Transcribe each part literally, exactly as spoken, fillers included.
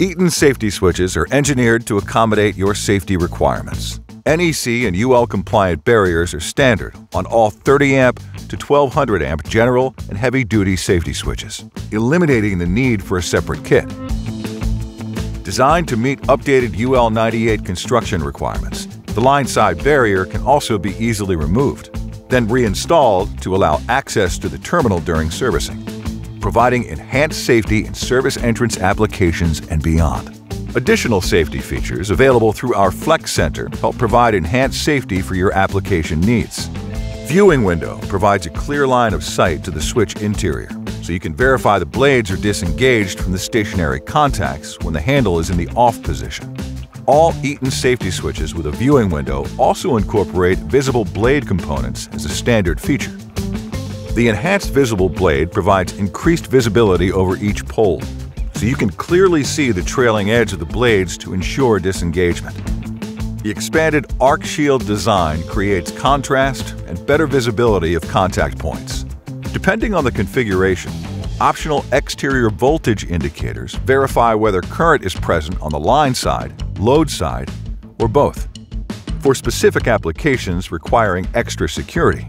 Eaton safety switches are engineered to accommodate your safety requirements. N E C and U L compliant barriers are standard on all thirty amp to twelve hundred amp general and heavy-duty safety switches, eliminating the need for a separate kit. Designed to meet updated U L ninety-eight construction requirements, the line-side barrier can also be easily removed, then reinstalled to allow access to the terminal during servicing, providing enhanced safety in service entrance applications and beyond. Additional safety features available through our Flex Center help provide enhanced safety for your application needs. Viewing window provides a clear line of sight to the switch interior, so you can verify the blades are disengaged from the stationary contacts when the handle is in the off position. All Eaton safety switches with a viewing window also incorporate visible blade components as a standard feature. The enhanced visible blade provides increased visibility over each pole, so you can clearly see the trailing edge of the blades to ensure disengagement. The expanded arc shield design creates contrast and better visibility of contact points. Depending on the configuration, optional exterior voltage indicators verify whether current is present on the line side, load side, or both. For specific applications requiring extra security,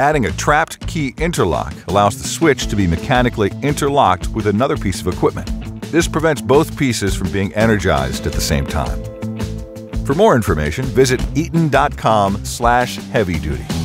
adding a trapped key interlock allows the switch to be mechanically interlocked with another piece of equipment. This prevents both pieces from being energized at the same time. For more information, visit eaton dot com slash heavy duty.